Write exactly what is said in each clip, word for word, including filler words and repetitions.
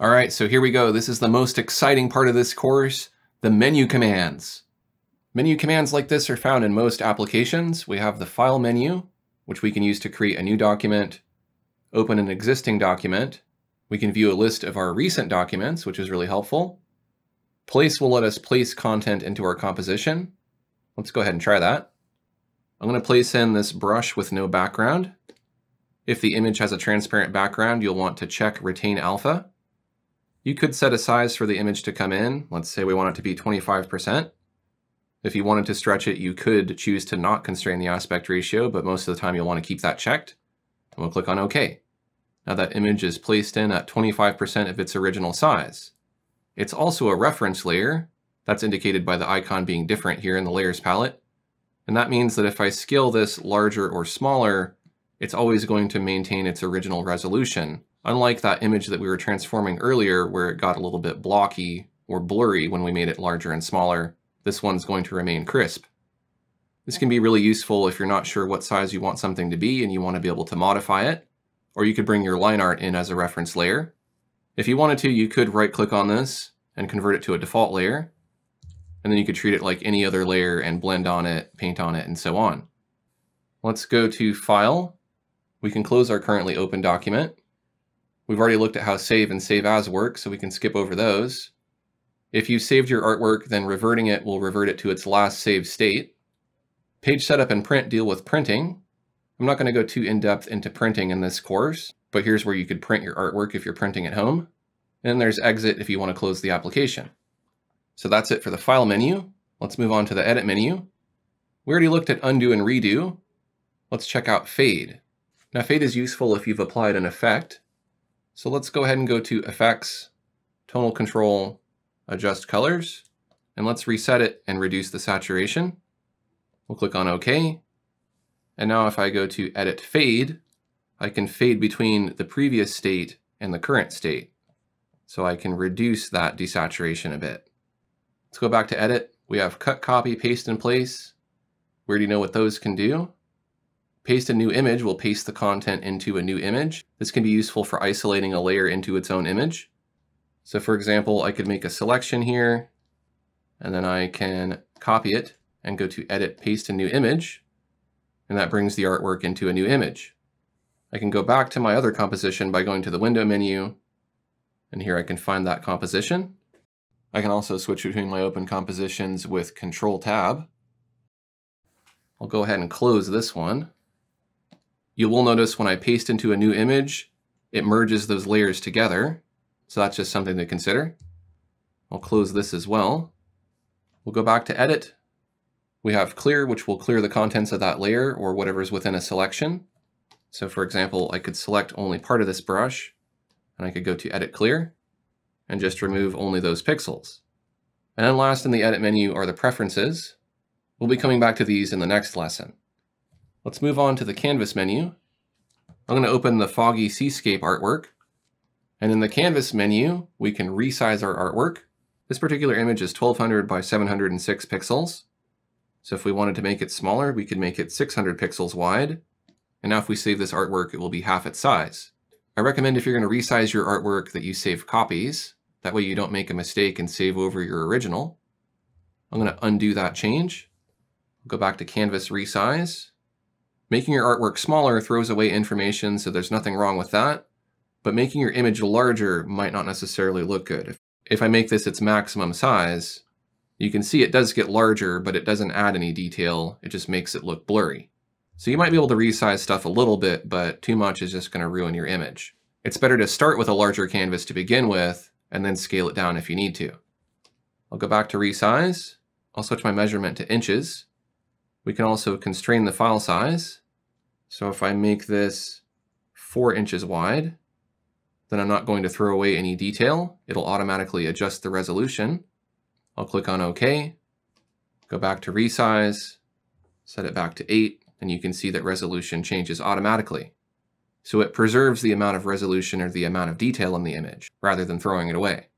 All right, so here we go. This is the most exciting part of this course, the menu commands. Menu commands like this are found in most applications. We have the File menu, which we can use to create a new document, open an existing document. We can view a list of our recent documents, which is really helpful. Place will let us place content into our composition. Let's go ahead and try that. I'm going to place in this brush with no background. If the image has a transparent background, you'll want to check Retain Alpha. You could set a size for the image to come in. Let's say we want it to be twenty-five percent. If you wanted to stretch it, you could choose to not constrain the aspect ratio, but most of the time you'll want to keep that checked. And we'll click on OK. Now that image is placed in at twenty-five percent of its original size. It's also a reference layer. That's indicated by the icon being different here in the Layers palette. And that means that if I scale this larger or smaller, it's always going to maintain its original resolution. Unlike that image that we were transforming earlier where it got a little bit blocky or blurry when we made it larger and smaller, this one's going to remain crisp. This can be really useful if you're not sure what size you want something to be and you want to be able to modify it, or you could bring your line art in as a reference layer. If you wanted to, you could right-click on this and convert it to a default layer, and then you could treat it like any other layer and blend on it, paint on it, and so on. Let's go to File. We can close our currently open document. We've already looked at how Save and Save As work, so we can skip over those. If you saved your artwork, then reverting it will revert it to its last saved state. Page Setup and Print deal with printing. I'm not going to go too in-depth into printing in this course, but here's where you could print your artwork if you're printing at home. And there's Exit if you want to close the application. So that's it for the File menu. Let's move on to the Edit menu. We already looked at Undo and Redo. Let's check out Fade. Now Fade is useful if you've applied an effect. So let's go ahead and go to Effects, Tonal Control, Adjust Colors, and let's reset it and reduce the saturation. We'll click on OK. And now if I go to Edit Fade, I can fade between the previous state and the current state. So I can reduce that desaturation a bit. Let's go back to Edit. We have Cut, Copy, Paste in Place. We already know what those can do. Paste a new image will paste the content into a new image. This can be useful for isolating a layer into its own image. So for example, I could make a selection here, and then I can copy it and go to Edit, Paste a New Image, and that brings the artwork into a new image. I can go back to my other composition by going to the Window menu, and here I can find that composition. I can also switch between my open compositions with Control-Tab. I'll go ahead and close this one. You will notice when I paste into a new image, it merges those layers together. So that's just something to consider. I'll close this as well. We'll go back to Edit. We have Clear, which will clear the contents of that layer or whatever's within a selection. So for example, I could select only part of this brush and I could go to Edit Clear and just remove only those pixels. And then last in the Edit menu are the preferences. We'll be coming back to these in the next lesson. Let's move on to the Canvas menu. I'm going to open the Foggy Seascape artwork. And in the Canvas menu, we can resize our artwork. This particular image is twelve hundred by seven hundred six pixels. So if we wanted to make it smaller, we could make it six hundred pixels wide. And now if we save this artwork, it will be half its size. I recommend if you're going to resize your artwork that you save copies. That way you don't make a mistake and save over your original. I'm going to undo that change. Go back to Canvas Resize. Making your artwork smaller throws away information, so there's nothing wrong with that. But making your image larger might not necessarily look good. If, if I make this its maximum size, you can see it does get larger, but it doesn't add any detail. It just makes it look blurry. So you might be able to resize stuff a little bit, but too much is just going to ruin your image. It's better to start with a larger canvas to begin with, and then scale it down if you need to. I'll go back to Resize. I'll switch my measurement to inches. We can also constrain the file size. So if I make this four inches wide, then I'm not going to throw away any detail. It'll automatically adjust the resolution. I'll click on OK, go back to Resize, set it back to eight, and you can see that resolution changes automatically. So it preserves the amount of resolution or the amount of detail in the image, rather than throwing it away.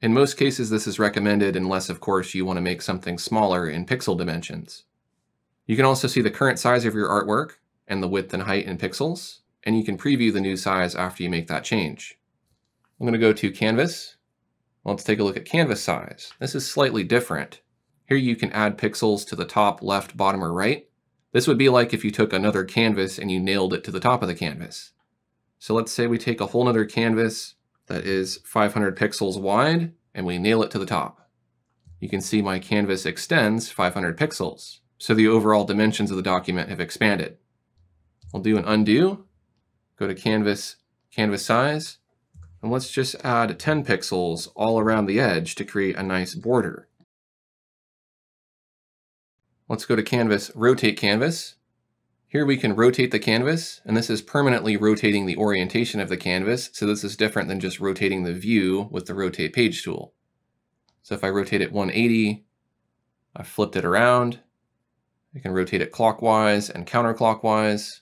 In most cases, this is recommended unless, of course, you want to make something smaller in pixel dimensions. You can also see the current size of your artwork and the width and height in pixels. And you can preview the new size after you make that change. I'm going to go to Canvas. Let's take a look at canvas size. This is slightly different. Here you can add pixels to the top, left, bottom, or right. This would be like if you took another canvas and you nailed it to the top of the canvas. So let's say we take a whole other canvas that is five hundred pixels wide and we nail it to the top. You can see my canvas extends five hundred pixels. So the overall dimensions of the document have expanded. I'll do an undo, go to canvas, canvas size, and let's just add ten pixels all around the edge to create a nice border. Let's go to canvas, rotate canvas. Here we can rotate the canvas, and this is permanently rotating the orientation of the canvas. So this is different than just rotating the view with the rotate page tool. So if I rotate it one eighty, I flipped it around. I can rotate it clockwise and counterclockwise.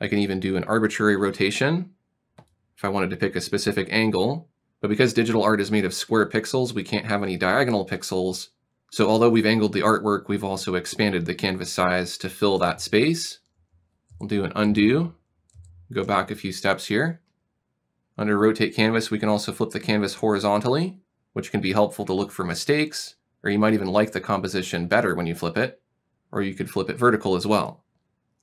I can even do an arbitrary rotation if I wanted to pick a specific angle, but because digital art is made of square pixels, we can't have any diagonal pixels. So although we've angled the artwork, we've also expanded the canvas size to fill that space. We'll do an undo, go back a few steps here. Under rotate canvas, we can also flip the canvas horizontally, which can be helpful to look for mistakes, or you might even like the composition better when you flip it, or you could flip it vertical as well.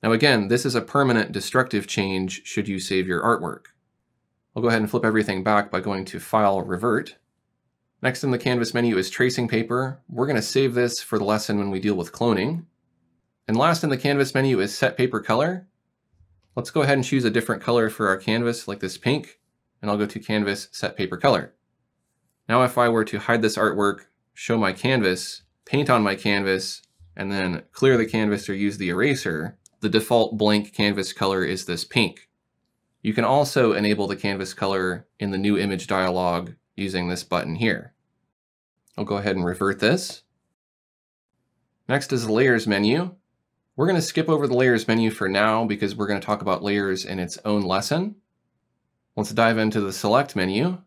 Now again, this is a permanent destructive change should you save your artwork. I'll go ahead and flip everything back by going to File, Revert. Next in the Canvas menu is Tracing Paper. We're going to save this for the lesson when we deal with cloning. And last in the Canvas menu is Set Paper Color. Let's go ahead and choose a different color for our canvas, like this pink, and I'll go to Canvas, Set Paper Color. Now if I were to hide this artwork, show my canvas, paint on my canvas, and then clear the canvas or use the eraser, the default blank canvas color is this pink. You can also enable the canvas color in the new image dialog using this button here. I'll go ahead and revert this. Next is the layers menu. We're going to skip over the layers menu for now because we're going to talk about layers in its own lesson. Let's dive into the select menu.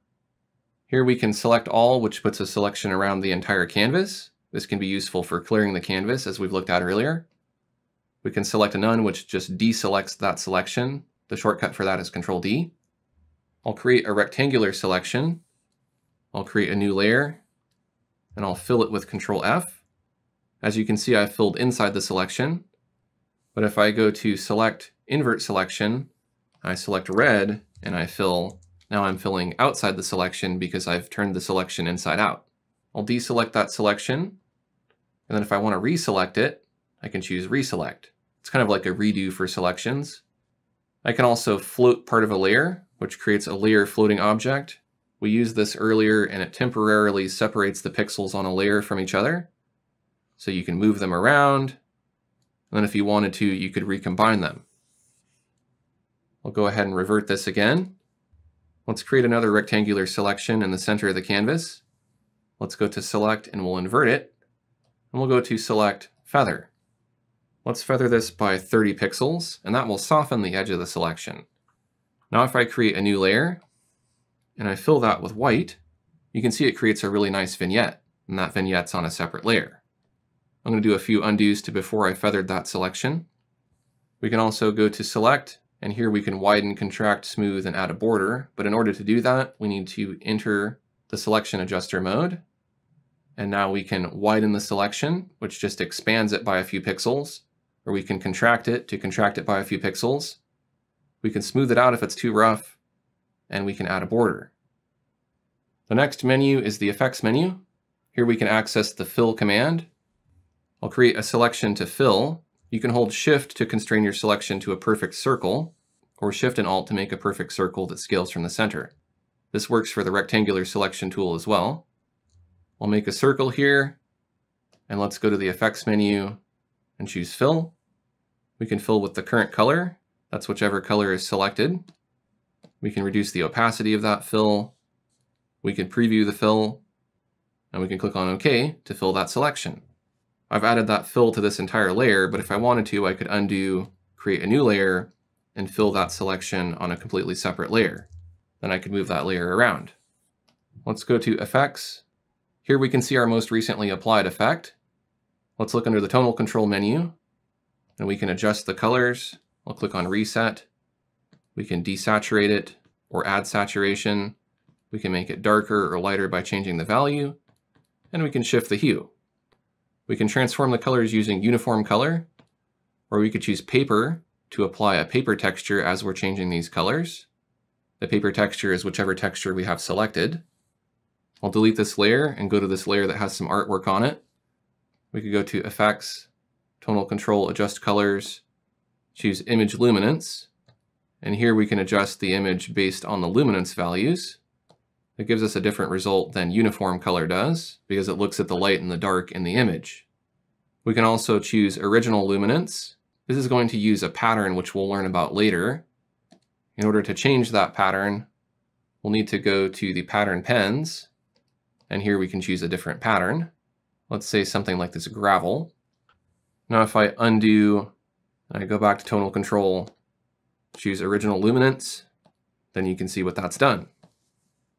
Here we can select all, which puts a selection around the entire canvas. This can be useful for clearing the canvas as we've looked at earlier. We can select a none, which just deselects that selection. The shortcut for that is Control D. I'll create a rectangular selection. I'll create a new layer and I'll fill it with Control F. As you can see, I've filled inside the selection, but if I go to select invert selection, I select red and I fill, now I'm filling outside the selection because I've turned the selection inside out. I'll deselect that selection. And then if I want to reselect it, I can choose reselect. It's kind of like a redo for selections. I can also float part of a layer, which creates a layer floating object. We used this earlier and it temporarily separates the pixels on a layer from each other. So you can move them around. And then if you wanted to, you could recombine them. I'll go ahead and revert this again. Let's create another rectangular selection in the center of the canvas. Let's go to select and we'll invert it. And we'll go to select feather. Let's feather this by thirty pixels, and that will soften the edge of the selection. Now if I create a new layer, and I fill that with white, you can see it creates a really nice vignette, and that vignette's on a separate layer. I'm going to do a few undos to before I feathered that selection. We can also go to select, and here we can widen, contract, smooth, and add a border. But in order to do that, we need to enter the selection adjuster mode. And now we can widen the selection, which just expands it by a few pixels. Or we can contract it to contract it by a few pixels. We can smooth it out if it's too rough, and we can add a border. The next menu is the effects menu. Here we can access the fill command. I'll create a selection to fill. You can hold shift to constrain your selection to a perfect circle, or shift and alt to make a perfect circle that scales from the center. This works for the rectangular selection tool as well. I'll make a circle here, and let's go to the effects menu and choose fill. We can fill with the current color. That's whichever color is selected. We can reduce the opacity of that fill. We can preview the fill, and we can click on OK to fill that selection. I've added that fill to this entire layer, but if I wanted to, I could undo, create a new layer, and fill that selection on a completely separate layer. Then I could move that layer around. Let's go to effects. Here we can see our most recently applied effect. Let's look under the tonal control menu, and we can adjust the colors. I'll click on reset. We can desaturate it or add saturation. We can make it darker or lighter by changing the value, and we can shift the hue. We can transform the colors using uniform color, or we could choose paper to apply a paper texture as we're changing these colors. The paper texture is whichever texture we have selected. I'll delete this layer and go to this layer that has some artwork on it. We could go to Effects, Tonal Control, Adjust Colors, choose Image Luminance, and here we can adjust the image based on the luminance values. It gives us a different result than uniform color does because it looks at the light and the dark in the image. We can also choose original luminance. This is going to use a pattern which we'll learn about later. In order to change that pattern, we'll need to go to the pattern pens, and here we can choose a different pattern. Let's say something like this gravel. Now if I undo and I go back to tonal control, choose original luminance, then you can see what that's done.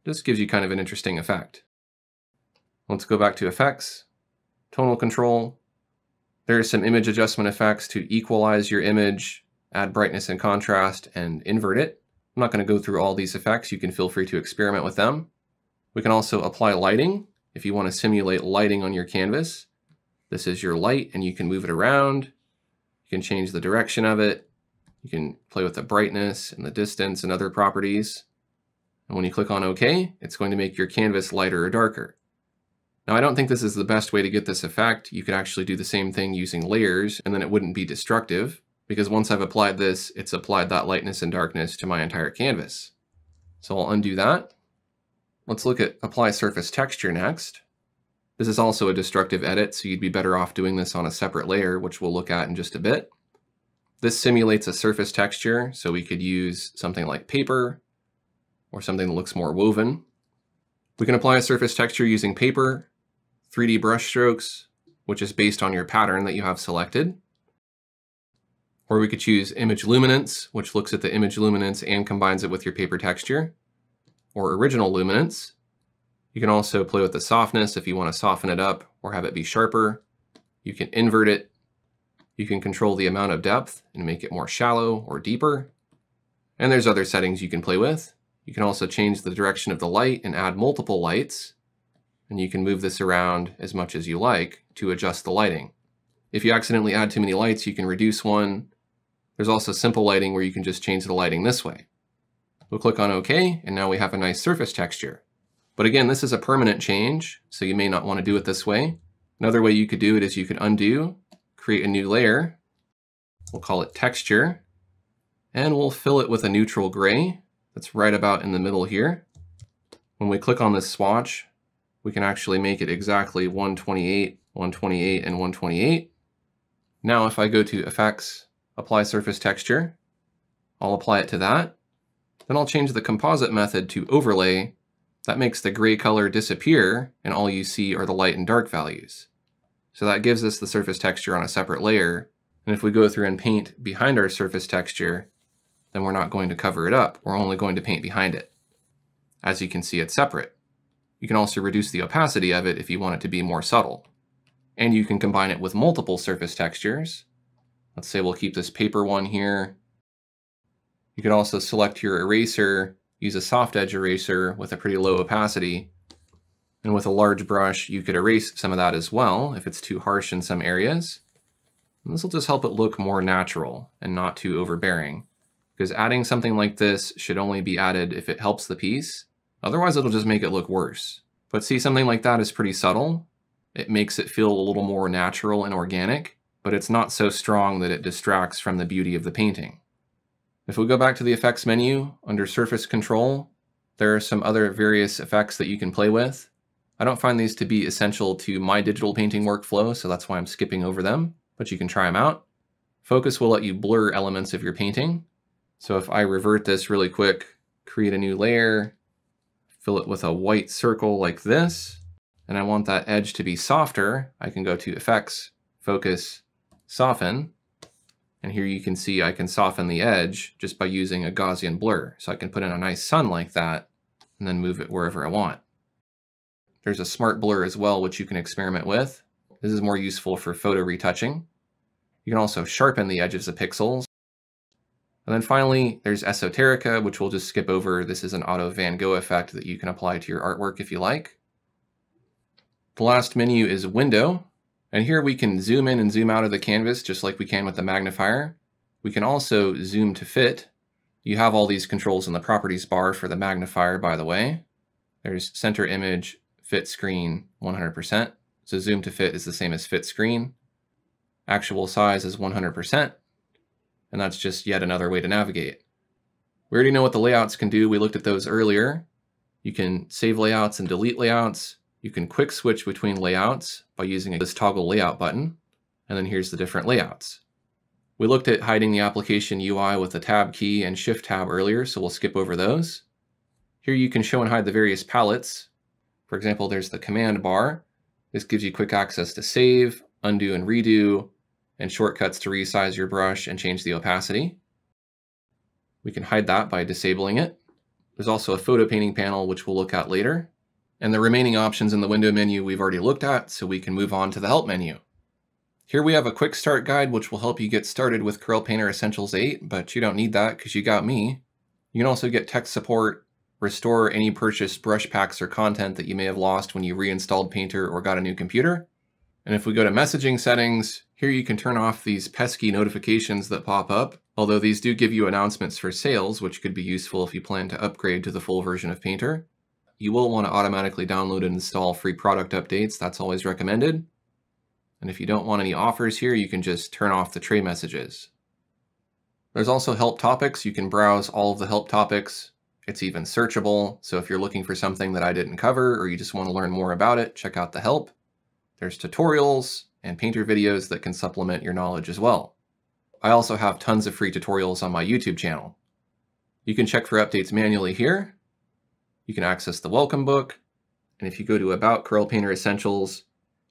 This gives you kind of an interesting effect. Let's go back to effects, tonal control. There are some image adjustment effects to equalize your image, add brightness and contrast, and invert it. I'm not going to go through all these effects. You can feel free to experiment with them. We can also apply lighting if you want to simulate lighting on your canvas. This is your light, and you can move it around. You can change the direction of it. You can play with the brightness and the distance and other properties. And when you click on OK, it's going to make your canvas lighter or darker. Now, I don't think this is the best way to get this effect. You could actually do the same thing using layers, and then it wouldn't be destructive, because once I've applied this, it's applied that lightness and darkness to my entire canvas. So I'll undo that. Let's look at apply surface texture next. This is also a destructive edit, so you'd be better off doing this on a separate layer, which we'll look at in just a bit. This simulates a surface texture, so we could use something like paper, or something that looks more woven. We can apply a surface texture using paper, three D brush strokes, which is based on your pattern that you have selected. Or we could choose image luminance, which looks at the image luminance and combines it with your paper texture, or original luminance. You can also play with the softness if you want to soften it up or have it be sharper. You can invert it. You can control the amount of depth and make it more shallow or deeper. And there's other settings you can play with. You can also change the direction of the light and add multiple lights, and you can move this around as much as you like to adjust the lighting. If you accidentally add too many lights, you can reduce one. There's also simple lighting where you can just change the lighting this way. We'll click on OK, and now we have a nice surface texture. But again, this is a permanent change, so you may not want to do it this way. Another way you could do it is you could undo, create a new layer. We'll call it texture, and we'll fill it with a neutral gray. That's right about in the middle here. When we click on this swatch, we can actually make it exactly one twenty-eight, one twenty-eight, and one twenty-eight. Now if I go to Effects, Apply Surface Texture, I'll apply it to that. Then I'll change the composite method to Overlay. That makes the gray color disappear, and all you see are the light and dark values. So that gives us the surface texture on a separate layer. And if we go through and paint behind our surface texture, then we're not going to cover it up. We're only going to paint behind it. As you can see, it's separate. You can also reduce the opacity of it if you want it to be more subtle. And you can combine it with multiple surface textures. Let's say we'll keep this paper one here. You could also select your eraser, use a soft edge eraser with a pretty low opacity. And with a large brush, you could erase some of that as well if it's too harsh in some areas. And this will just help it look more natural and not too overbearing, because adding something like this should only be added if it helps the piece. Otherwise, it'll just make it look worse. But see, something like that is pretty subtle. It makes it feel a little more natural and organic, but it's not so strong that it distracts from the beauty of the painting. If we go back to the effects menu, under surface control, there are some other various effects that you can play with. I don't find these to be essential to my digital painting workflow, so that's why I'm skipping over them, but you can try them out. Focus will let you blur elements of your painting. So if I revert this really quick, create a new layer, fill it with a white circle like this, and I want that edge to be softer, I can go to Effects, Focus, Soften, and here you can see I can soften the edge just by using a Gaussian blur. So I can put in a nice sun like that and then move it wherever I want. There's a smart blur as well, which you can experiment with. This is more useful for photo retouching. You can also sharpen the edges of pixels. And then finally, there's Esoterica, which we'll just skip over. This is an auto Van Gogh effect that you can apply to your artwork if you like. The last menu is Window. And here we can zoom in and zoom out of the canvas just like we can with the magnifier. We can also zoom to fit. You have all these controls in the properties bar for the magnifier, by the way. There's center image, fit screen, one hundred percent. So zoom to fit is the same as fit screen. Actual size is one hundred percent. And that's just yet another way to navigate. We already know what the layouts can do. We looked at those earlier. You can save layouts and delete layouts. You can quick switch between layouts by using this toggle layout button. And then here's the different layouts. We looked at hiding the application U I with the tab key and shift tab earlier, so we'll skip over those. Here you can show and hide the various palettes. For example, there's the command bar. This gives you quick access to save, undo and redo, and shortcuts to resize your brush and change the opacity. We can hide that by disabling it. There's also a photo painting panel, which we'll look at later. And the remaining options in the window menu we've already looked at, so we can move on to the help menu. Here we have a quick start guide, which will help you get started with Corel Painter Essentials eight, but you don't need that because you got me. You can also get tech support, restore any purchased brush packs or content that you may have lost when you reinstalled Painter or got a new computer. And if we go to messaging settings, here you can turn off these pesky notifications that pop up, although these do give you announcements for sales, which could be useful if you plan to upgrade to the full version of Painter. You will want to automatically download and install free product updates. That's always recommended. And if you don't want any offers here, you can just turn off the tray messages. There's also help topics. You can browse all of the help topics. It's even searchable. So if you're looking for something that I didn't cover or you just want to learn more about it, check out the help. There's tutorials and Painter videos that can supplement your knowledge as well. I also have tons of free tutorials on my YouTube channel. You can check for updates manually here. You can access the welcome book. And if you go to About Corel Painter Essentials,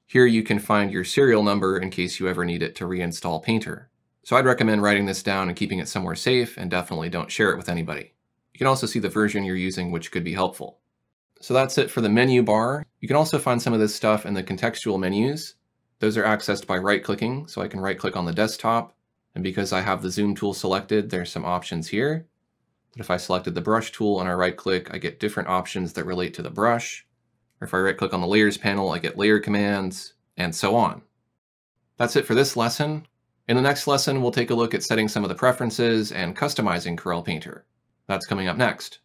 here you can find your serial number in case you ever need it to reinstall Painter. So I'd recommend writing this down and keeping it somewhere safe, and definitely don't share it with anybody. You can also see the version you're using, which could be helpful. So that's it for the menu bar. You can also find some of this stuff in the contextual menus. Those are accessed by right-clicking, so I can right-click on the desktop. And because I have the zoom tool selected, there's some options here. But if I selected the brush tool and I right-click, I get different options that relate to the brush. Or if I right-click on the layers panel, I get layer commands, and so on. That's it for this lesson. In the next lesson, we'll take a look at setting some of the preferences and customizing Corel Painter. That's coming up next.